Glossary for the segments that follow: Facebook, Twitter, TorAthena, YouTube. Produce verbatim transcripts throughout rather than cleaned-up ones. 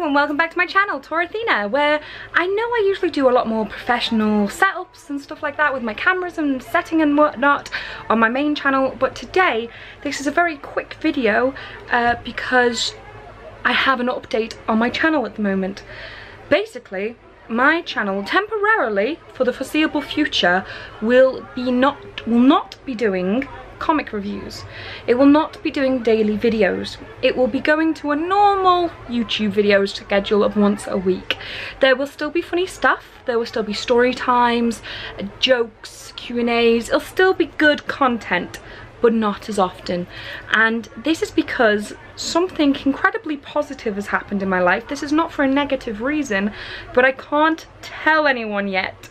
everyone, welcome back to my channel, TorAthena, where I know I usually do a lot more professional setups and stuff like that with my cameras and setting and whatnot on my main channel, but today this is a very quick video uh, because I have an update on my channel at the moment. Basically, my channel temporarily, for the foreseeable future, will be not will not be doing comic reviews. It will not be doing daily videos. It will be going to a normal YouTube videos schedule of once a week. There will still be funny stuff, there will still be story times, jokes, Q and A's, it'll still be good content, but not as often. And this is because something incredibly positive has happened in my life. This is not for a negative reason, but I can't tell anyone yet.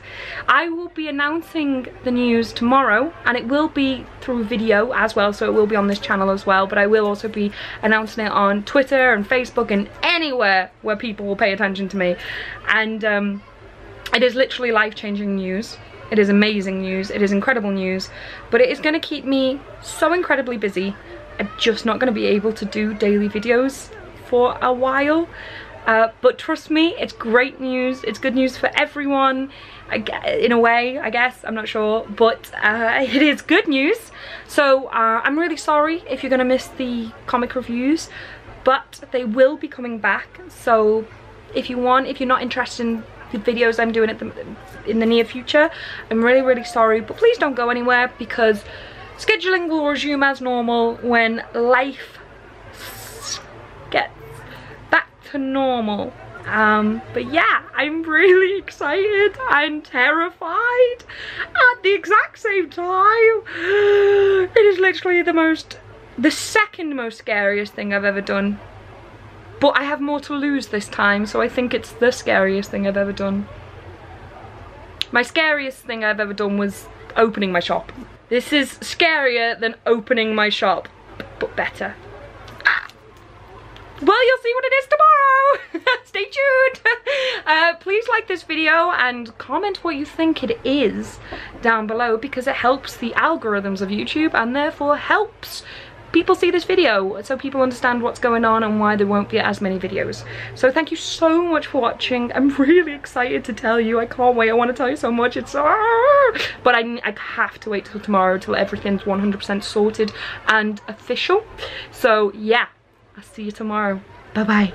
I will be announcing the news tomorrow, and it will be through video as well, so it will be on this channel as well, but I will also be announcing it on Twitter and Facebook and anywhere where people will pay attention to me. And um, it is literally life-changing news. It is amazing news, it is incredible news, but it is going to keep me so incredibly busy. I'm just not going to be able to do daily videos for a while, uh, but trust me, it's great news, it's good news for everyone, I guess, in a way, I guess, I'm not sure, but uh, it is good news. So uh, I'm really sorry if you're going to miss the comic reviews, but they will be coming back, so if you want, if you're not interested in the videos I'm doing at the, in the near future, I'm really really sorry, but please don't go anywhere, because scheduling will resume as normal when life gets back to normal. Um, but yeah, I'm really excited and terrified at the exact same time. It is literally the most, the second most scariest thing I've ever done. But I have more to lose this time, so I think it's the scariest thing I've ever done. My scariest thing I've ever done was opening my shop. This is scarier than opening my shop, but better. Ah. Well, you'll see what it is tomorrow! Stay tuned! Uh, please like this video and comment what you think it is down below, because it helps the algorithms of YouTube and therefore helps people see this video, so people understand what's going on and why there won't be as many videos. So thank you so much for watching. I'm really excited to tell you. I can't wait. I want to tell you so much. It's so... But I, I have to wait till tomorrow till everything's one hundred percent sorted and official. So yeah, I'll see you tomorrow. Bye-bye.